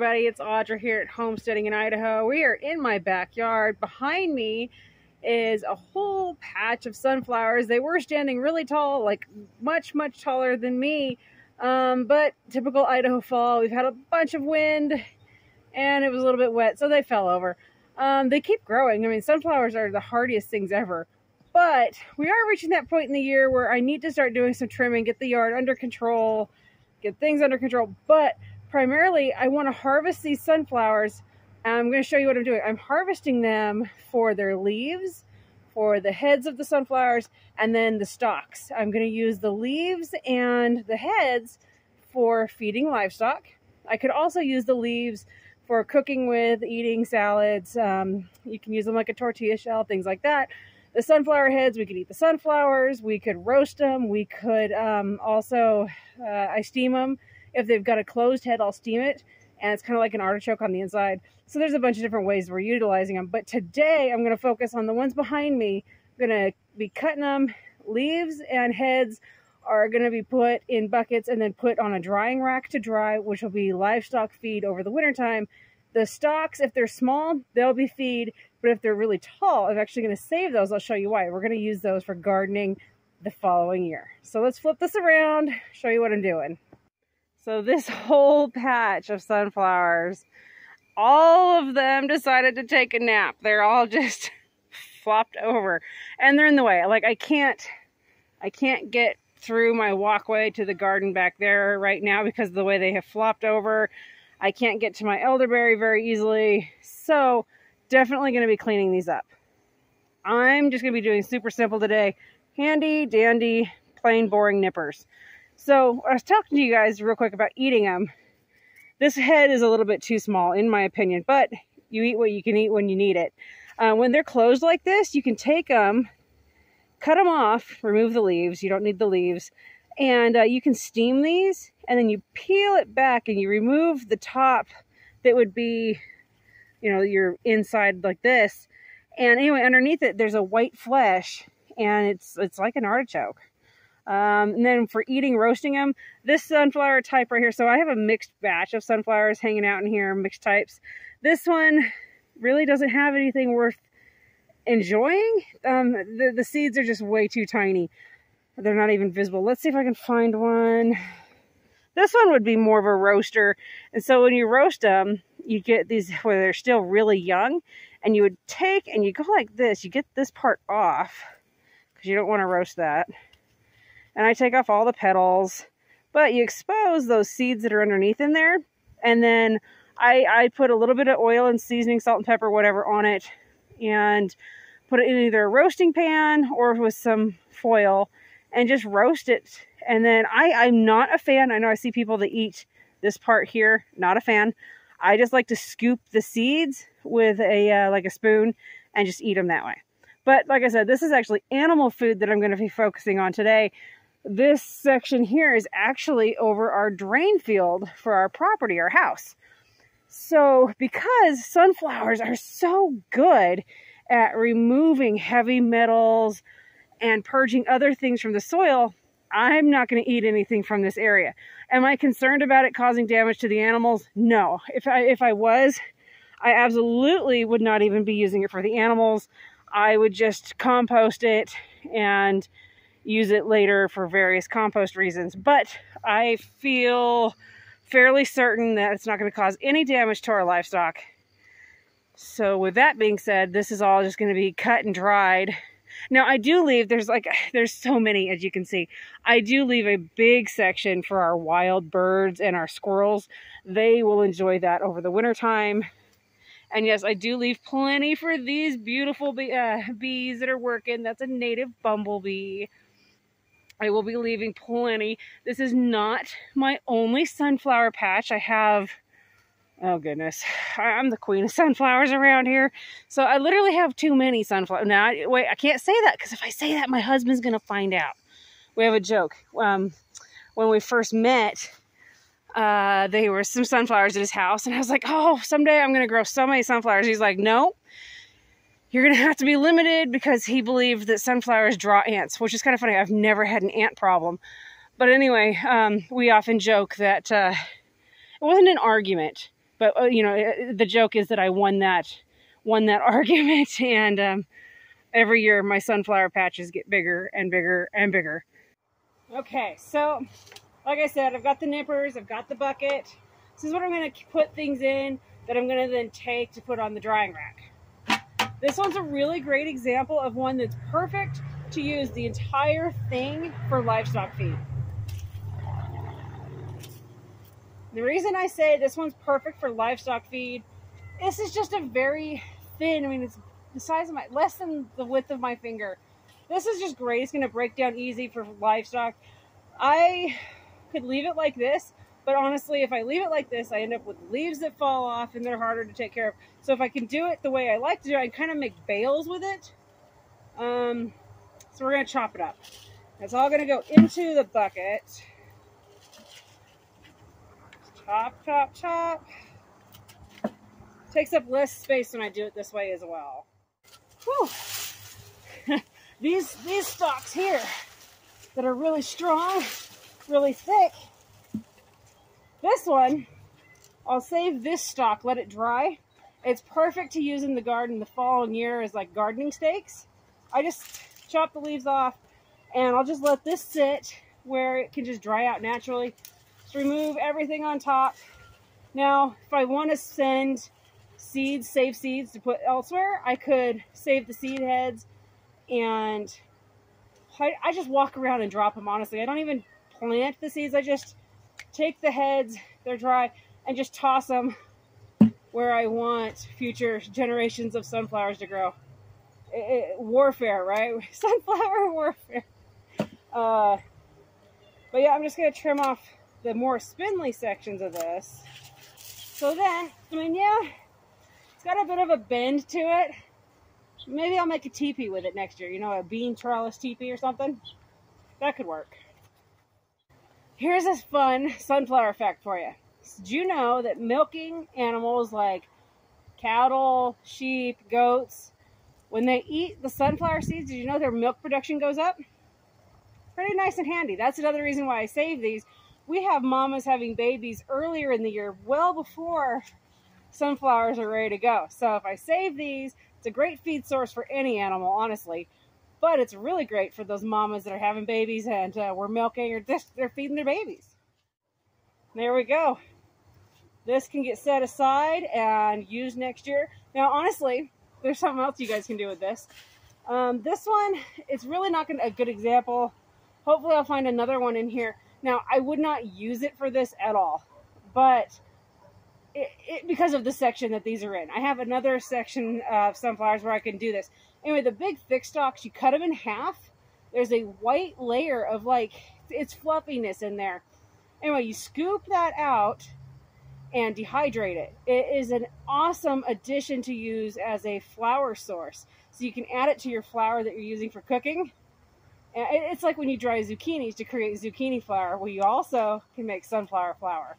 everybody, it's Audra here at Homesteading in Idaho. We are in my backyard. Behind me is a whole patch of sunflowers. They were standing really tall, like much taller than me, but typical Idaho fall. We've had a bunch of wind and it was a little bit wet, so they fell over. They keep growing. I mean, sunflowers are the hardiest things ever, but we are reaching that point in the year where I need to start doing some trimming, get the yard under control, get things under control. But primarily, I want to harvest these sunflowers. I'm going to show you what I'm doing. I'm harvesting them for their leaves, for the heads of the sunflowers, and then the stalks. I'm going to use the leaves and the heads for feeding livestock. I could also use the leaves for cooking with, eating salads. You can use them like a tortilla shell, things like that. The sunflower heads, we could eat the sunflowers, we could roast them, we could I steam them. If they've got a closed head, I'll steam it, and it's kind of like an artichoke on the inside. So there's a bunch of different ways we're utilizing them, but today I'm going to focus on the ones behind me. I'm going to be cutting them. Leaves and heads are going to be put in buckets and then put on a drying rack to dry, which will be livestock feed over the winter time. The stalks, if they're small, they'll be feed, but if they're really tall, I'm actually going to save those. I'll show you why. We're going to use those for gardening the following year. So let's flip this around, show you what I'm doing. So this whole patch of sunflowers, all of them decided to take a nap. They're all just flopped over and they're in the way. Like I can't get through my walkway to the garden back there right now because of the way they have flopped over. I can't get to my elderberry very easily. So definitely going to be cleaning these up. I'm just going to be doing super simple today. Handy dandy, plain boring nippers. So I was talking to you guys real quick about eating them. This head is a little bit too small, in my opinion, but you eat what you can eat when you need it. When they're closed like this, you can take them, cut them off, remove the leaves. You don't need the leaves. And you can steam these, and then you peel it back and you remove the top that would be, you know, your inside like this. And anyway, underneath it, there's a white flesh, and it's like an artichoke. And then for eating, roasting them, this sunflower type right here. So I have a mixed batch of sunflowers hanging out in here, mixed types. This one really doesn't have anything worth enjoying. The seeds are just way too tiny. They're not even visible. Let's see if I can find one. This one would be more of a roaster. And so when you roast them, you get these where they're still really young, and you would take and you go like this. You get this part off because you don't want to roast that. And I take off all the petals, but you expose those seeds that are underneath in there. And then I put a little bit of oil and seasoning, salt and pepper, whatever on it, and put it in either a roasting pan or with some foil and just roast it. And then I'm not a fan. I know I see people that eat this part here, not a fan. I just like to scoop the seeds with a like a spoon and just eat them that way. But like I said, this is actually animal food that I'm going to be focusing on today. This section here is actually over our drain field for our property, our house. So because sunflowers are so good at removing heavy metals and purging other things from the soil, I'm not going to eat anything from this area. Am I concerned about it causing damage to the animals? No. If I was, I absolutely would not even be using it for the animals. I would just compost it and use it later for various compost reasons, but I feel fairly certain that it's not going to cause any damage to our livestock. So with that being said, this is all just going to be cut and dried. Now I do leave, there's so many, as you can see, I do leave a big section for our wild birds and our squirrels. They will enjoy that over the winter time. And yes, I do leave plenty for these beautiful bees that are working. That's a native bumblebee. I will be leaving plenty. This is not my only sunflower patch. I have, oh goodness, I'm the queen of sunflowers around here. So I literally have too many sunflowers. Now, wait, I can't say that because if I say that, my husband's going to find out. We have a joke. When we first met, there were some sunflowers at his house, and I was like, oh, someday I'm going to grow so many sunflowers. He's like, no. You're going to have to be limited because he believed that sunflowers draw ants, which is kind of funny. I've never had an ant problem. But anyway, we often joke that it wasn't an argument. But you know, the joke is that I won that argument, and every year my sunflower patches get bigger and bigger and bigger. Okay, so like I said, I've got the nippers, I've got the bucket. This is what I'm going to put things in that I'm going to then take to put on the drying rack. This one's a really great example of one that's perfect to use the entire thing for livestock feed. The reason I say this one's perfect for livestock feed, this is just a very thin, I mean, it's the size of my, less than the width of my finger. This is just great. It's going to break down easy for livestock. I could leave it like this, but honestly, if I leave it like this, I end up with leaves that fall off and they're harder to take care of. So if I can do it the way I like to do it, I kind of make bales with it. So we're going to chop it up. It's all going to go into the bucket. Chop, chop, chop. Takes up less space when I do it this way as well. Whew. These stalks here that are really strong, really thick. This one, I'll save this stalk, let it dry. It's perfect to use in the garden the following year as like gardening stakes. I just chop the leaves off and I'll just let this sit where it can just dry out naturally. Just remove everything on top. Now, if I want to send seeds, save seeds to put elsewhere, I could save the seed heads, and I just walk around and drop them. Honestly, I don't even plant the seeds. I just take the heads, they're dry, and just toss them where I want future generations of sunflowers to grow. Warfare, right? Sunflower warfare. But yeah, I'm just going to trim off the more spindly sections of this. So then, I mean, yeah, it's got a bit of a bend to it. Maybe I'll make a teepee with it next year. You know, a bean trellis teepee or something. That could work. Here's a fun sunflower fact for you. Did you know that milking animals like cattle, sheep, goats, when they eat the sunflower seeds, did you know their milk production goes up? Pretty nice and handy. That's another reason why I save these. We have mamas having babies earlier in the year, well before sunflowers are ready to go. So if I save these, it's a great feed source for any animal, honestly. But it's really great for those mamas that are having babies and we're milking, or just they're feeding their babies. There we go. This can get set aside and used next year. Now, honestly, there's something else you guys can do with this. This one, it's really not a good example. Hopefully I'll find another one in here. Now, I would not use it for this at all, but because of the section that these are in. I have another section of sunflowers where I can do this. Anyway, the big thick stalks, you cut them in half. There's a white layer of like, it's fluffiness in there. Anyway, you scoop that out and dehydrate it. It is an awesome addition to use as a flour source. So you can add it to your flour that you're using for cooking. It's like when you dry zucchinis to create zucchini flour. Well, you also can make sunflower flour.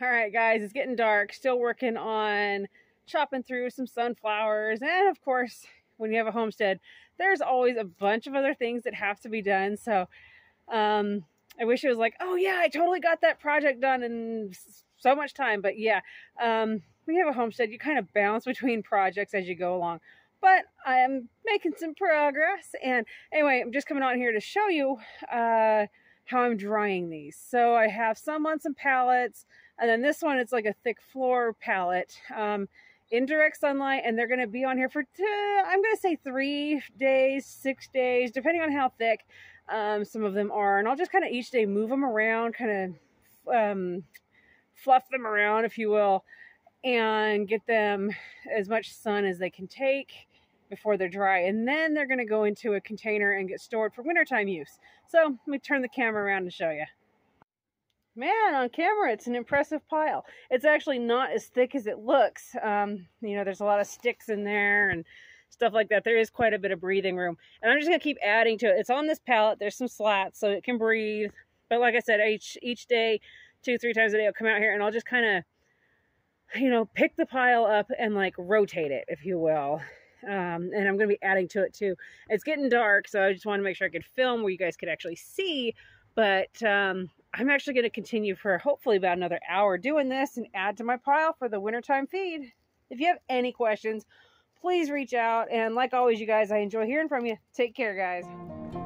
All right, guys, it's getting dark. Still working on chopping through some sunflowers. And of course, when you have a homestead, there's always a bunch of other things that have to be done. So I wish it was like, oh yeah, I totally got that project done in so much time. But yeah, when you have a homestead, you kind of bounce between projects as you go along. But I'm making some progress. And anyway, I'm just coming on here to show you how I'm drying these. So I have some on some pallets, and then this one, it's like a thick floor pallet in direct sunlight. And they're going to be on here for, I'm going to say 3 days, 6 days, depending on how thick some of them are. And I'll just kind of each day move them around, kind of fluff them around, if you will, and get them as much sun as they can take before they're dry. And then they're going to go into a container and get stored for wintertime use. So let me turn the camera around and show you. Man, on camera, it's an impressive pile. It's actually not as thick as it looks. You know, there's a lot of sticks in there and stuff like that. There is quite a bit of breathing room. And I'm just going to keep adding to it. It's on this pallet. There's some slats so it can breathe. But like I said, each day, 2-3 times a day, I'll come out here and I'll just kind of, you know, pick the pile up and like rotate it, if you will. And I'm going to be adding to it too. It's getting dark, so I just want to make sure I could film where you guys could actually see. But I'm actually going to continue for hopefully about another hour doing this and add to my pile for the wintertime feed. If you have any questions, please reach out. And like always, you guys, I enjoy hearing from you. Take care, guys.